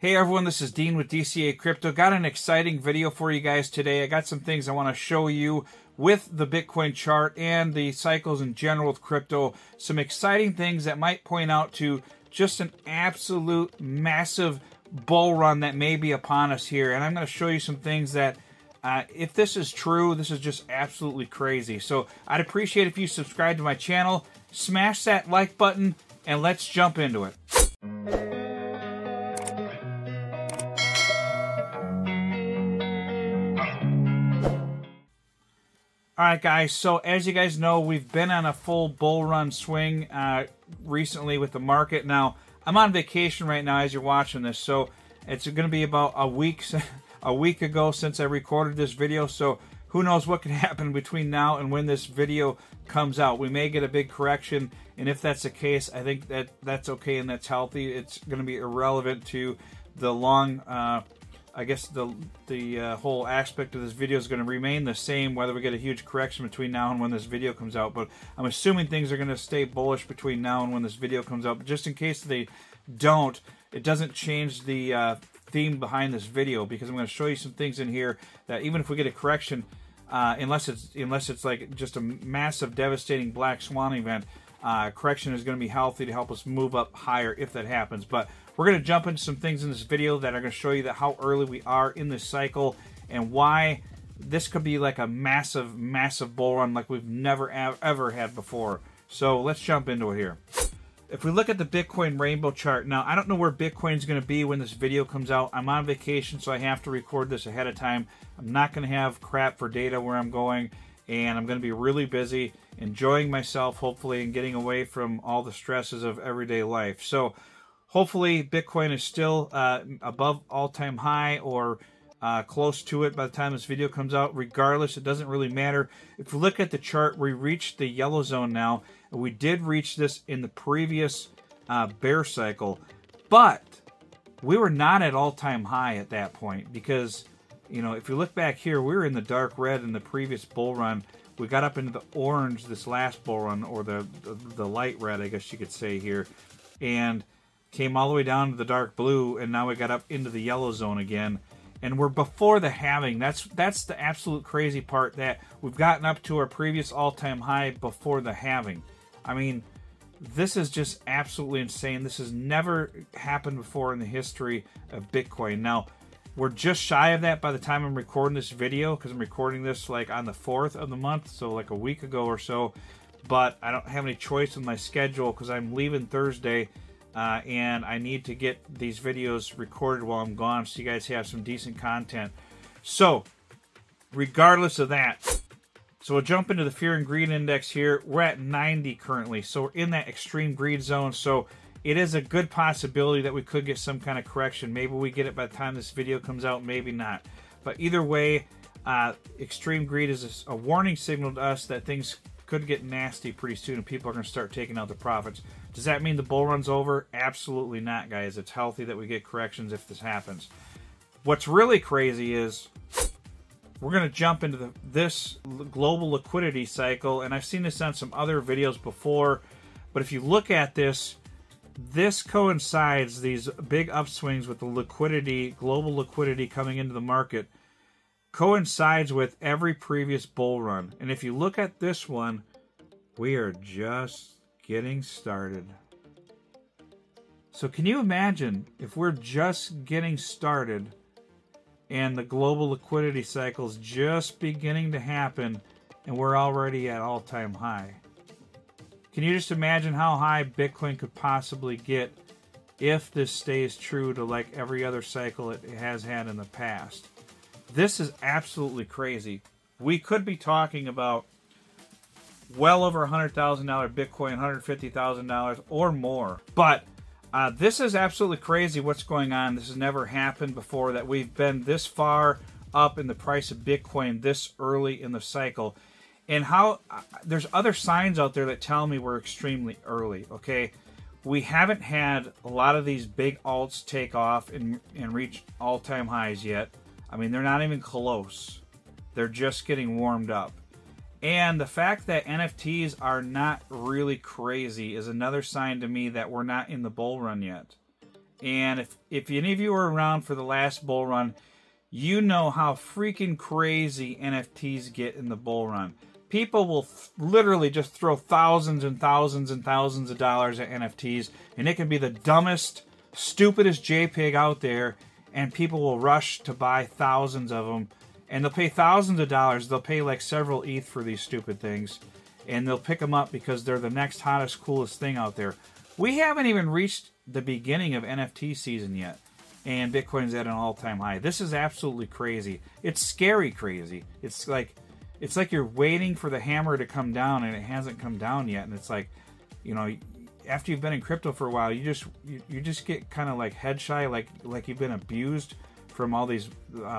Hey everyone, this is Dean with DCA Crypto. Got an exciting video for you guys today. I got some things I want to show you with the Bitcoin chart and the cycles in general with crypto. Some exciting things that might point out to just an absolute massive bull run that may be upon us here. And I'm going to show you some things that, if this is true, this is just absolutely crazy. So I'd appreciate if you subscribe to my channel, smash that like button, and let's jump into it. Alright guys, so as you guys know, we've been on a full bull run swing recently with the market. Now, I'm on vacation right now as you're watching this, so it's going to be about a week ago since I recorded this video, so who knows what could happen between now and when this video comes out. We may get a big correction, and if that's the case, I think that that's okay and that's healthy. It's going to be irrelevant to the long... I guess the whole aspect of this video is going to remain the same whether we get a huge correction between now and when this video comes out. But I'm assuming things are going to stay bullish between now and when this video comes out. But just in case they don't, it doesn't change the theme behind this video, because I'm going to show you some things in here that even if we get a correction, unless it's like just a massive devastating black swan event, correction is going to be healthy to help us move up higher if that happens. But we're going to jump into some things in this video that are going to show you that how early we are in this cycle and why this could be like a massive, massive bull run like we've never ever had before. So let's jump into it here. If we look at the Bitcoin rainbow chart, now I don't know where Bitcoin's going to be when this video comes out. I'm on vacation, so I have to record this ahead of time. I'm not going to have crap for data where I'm going, and I'm going to be really busy enjoying myself, hopefully, and getting away from all the stresses of everyday life. So hopefully Bitcoin is still above all-time high or close to it by the time this video comes out. Regardless, it doesn't really matter. If we look at the chart, we reached the yellow zone now. We did reach this in the previous bear cycle, but we were not at all-time high at that point because, you know, if you look back here, we were in the dark red in the previous bull run. We got up into the orange this last bull run, or the light red, I guess you could say here, and came all the way down to the dark blue, and now we got up into the yellow zone again. And we're before the halving. That's the absolute crazy part, that we've gotten up to our previous all-time high before the halving. I mean, this is just absolutely insane. This has never happened before in the history of Bitcoin. Now, we're just shy of that by the time I'm recording this video, because I'm recording this like on the 4th of the month, so like a week ago or so. But I don't have any choice in my schedule because I'm leaving Thursday, and I need to get these videos recorded while I'm gone so you guys have some decent content. So, regardless of that, so we'll jump into the fear and greed index here. We're at 90 currently, so we're in that extreme greed zone. So it is a good possibility that we could get some kind of correction. Maybe we get it by the time this video comes out, maybe not. But either way, extreme greed is a warning signal to us that things could get nasty pretty soon and people are going to start taking out the profits. Does that mean the bull run's over? Absolutely not, guys. It's healthy that we get corrections if this happens. What's really crazy is we're going to jump into this global liquidity cycle, and I've seen this on some other videos before, but if you look at this, this coincides, these big upswings with the liquidity, global liquidity coming into the market, coincides with every previous bull run. And if you look at this one, we are just getting started. So can you imagine if we're just getting started and the global liquidity cycle's just beginning to happen and we're already at all-time high? Can you just imagine how high Bitcoin could possibly get if this stays true to like every other cycle it has had in the past? This is absolutely crazy. We could be talking about well over $100,000 Bitcoin, $150,000 or more. But this is absolutely crazy what's going on. This has never happened before that we've been this far up in the price of Bitcoin this early in the cycle. And how there's other signs out there that tell me we're extremely early, okay? We haven't had a lot of these big alts take off and reach all-time highs yet. I mean, they're not even close. They're just getting warmed up. And the fact that NFTs are not really crazy is another sign to me that we're not in the bull run yet. And if any of you were around for the last bull run, you know how freaking crazy NFTs get in the bull run. People will literally just throw thousands and thousands and thousands of dollars at NFTs, and it can be the dumbest, stupidest JPEG out there, and people will rush to buy thousands of them, and they'll pay thousands of dollars. They'll pay like several ETH for these stupid things, and they'll pick them up because they're the next hottest, coolest thing out there. We haven't even reached the beginning of NFT season yet, and Bitcoin's at an all-time high. This is absolutely crazy. It's scary crazy. It's like you're waiting for the hammer to come down, and it hasn't come down yet. And it's like, you know, after you've been in crypto for a while, you just get kind of like head shy, like you've been abused from all these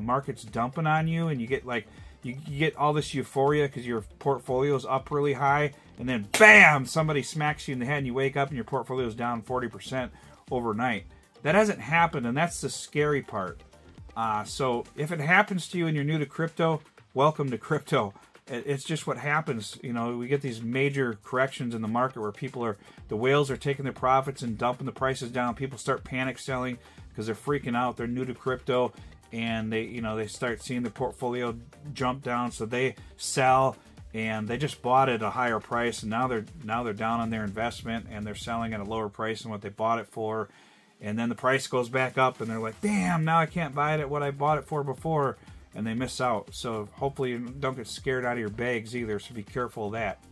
markets dumping on you, and you get like you get all this euphoria because your portfolio's up really high, and then bam, somebody smacks you in the head, and you wake up and your portfolio's down 40% overnight. That hasn't happened, and that's the scary part. So if it happens to you and you're new to crypto, welcome to crypto. It's just what happens. You know, we get these major corrections in the market where people are, the whales are taking their profits and dumping the prices down. People start panic selling because they're freaking out. They're new to crypto, and they, you know, they start seeing their portfolio jump down, so they sell, and they just bought at a higher price, and now they're down on their investment, and they're selling at a lower price than what they bought it for, and then the price goes back up, and they're like, damn, now I can't buy it at what I bought it for before. And they miss out. So hopefully you don't get scared out of your bags either, so be careful of that.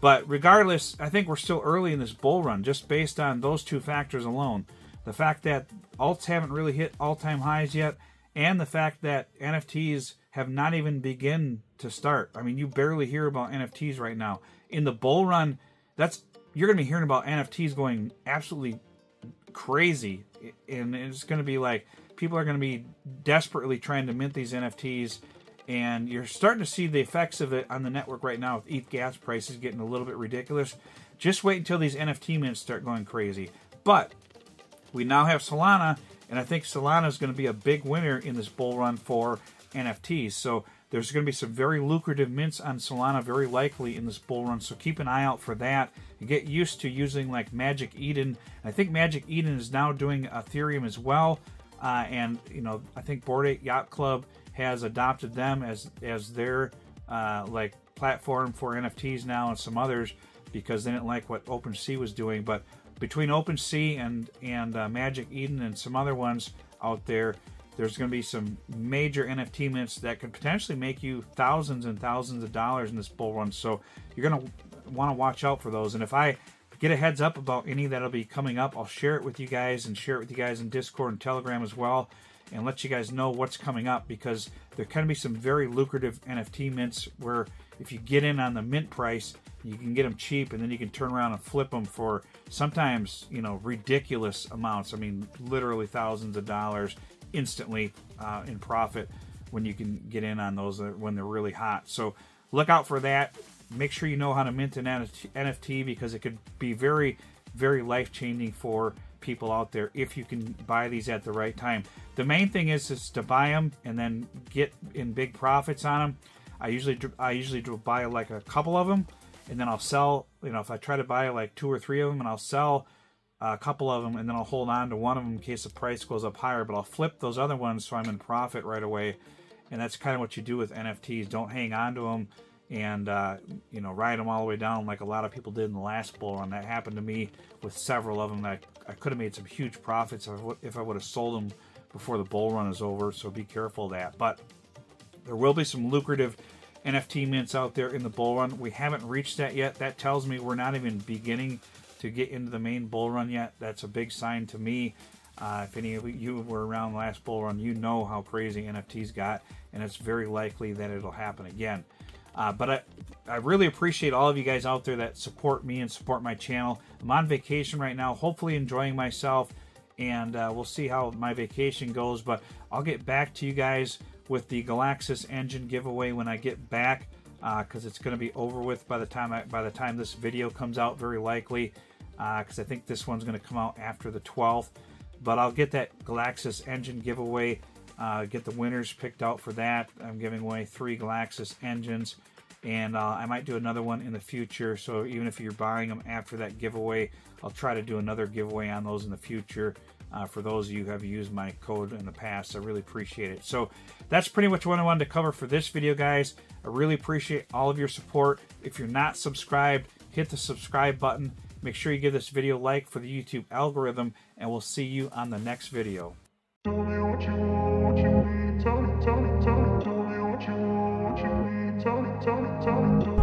But regardless, I think we're still early in this bull run, just based on those two factors alone. The fact that alts haven't really hit all-time highs yet, and the fact that NFTs have not even begun to start. I mean, you barely hear about NFTs right now. In the bull run, you're going to be hearing about NFTs going absolutely crazy. And it's going to be like, people are going to be desperately trying to mint these NFTs, and you're starting to see the effects of it on the network right now with ETH gas prices getting a little bit ridiculous. Just wait until these NFT mints start going crazy. But we now have Solana, and I think Solana is going to be a big winner in this bull run for NFTs. So there's going to be some very lucrative mints on Solana very likely in this bull run. So keep an eye out for that. And get used to using like Magic Eden. I think Magic Eden is now doing Ethereum as well. And, you know, I think Bored Ape Yacht Club has adopted them as their, like, platform for NFTs now, and some others, because they didn't like what OpenSea was doing. But between OpenSea and Magic Eden and some other ones out there, there's going to be some major NFT mints that could potentially make you thousands and thousands of dollars in this bull run. So you're going to want to watch out for those. And if I get a heads up about any that'll be coming up, I'll share it with you guys, and share it with you guys in Discord and Telegram as well, and let you guys know what's coming up, because there can be some very lucrative NFT mints where if you get in on the mint price, you can get them cheap, and then you can turn around and flip them for sometimes, you know, ridiculous amounts. I mean, literally thousands of dollars instantly in profit when you can get in on those when they're really hot. So look out for that. Make sure you know how to mint an NFT, because it could be very, very life-changing for people out there if you can buy these at the right time. The main thing is to buy them and then get in big profits on them. I usually buy like a couple of them, and then I'll sell. You know, if I try to buy like 2 or 3 of them, and I'll sell a couple of them, and then I'll hold on to one of them in case the price goes up higher. But I'll flip those other ones so I'm in profit right away. And that's kind of what you do with NFTs. Don't hang on to them and you know, ride them all the way down like a lot of people did in the last bull run. That happened to me with several of them. I could have made some huge profits if I would have sold them before the bull run is over, so be careful of that. But there will be some lucrative NFT mints out there in the bull run. We haven't reached that yet. That tells me we're not even beginning to get into the main bull run yet. That's a big sign to me. If any of you were around the last bull run, you know how crazy NFTs got, and it's very likely that it'll happen again. But I really appreciate all of you guys out there that support me and support my channel. I'm on vacation right now, hopefully enjoying myself, and we'll see how my vacation goes. But I'll get back to you guys with the Galaxis Engine giveaway when I get back, because it's going to be over with by the time this video comes out, very likely, because I think this one's going to come out after the 12th. But I'll get that Galaxis Engine giveaway. Get the winners picked out for that. I'm giving away 3 Galaxis engines, and I might do another one in the future. So even if you're buying them after that giveaway, I'll try to do another giveaway on those in the future. For those of you who have used my code in the past, I really appreciate it. So that's pretty much what I wanted to cover for this video, guys. I really appreciate all of your support. If you're not subscribed, hit the subscribe button. Make sure you give this video a like for the YouTube algorithm, and we'll see you on the next video. Tell me, tell me, tell me, tell me what you need. Tell me, tell me, tell me.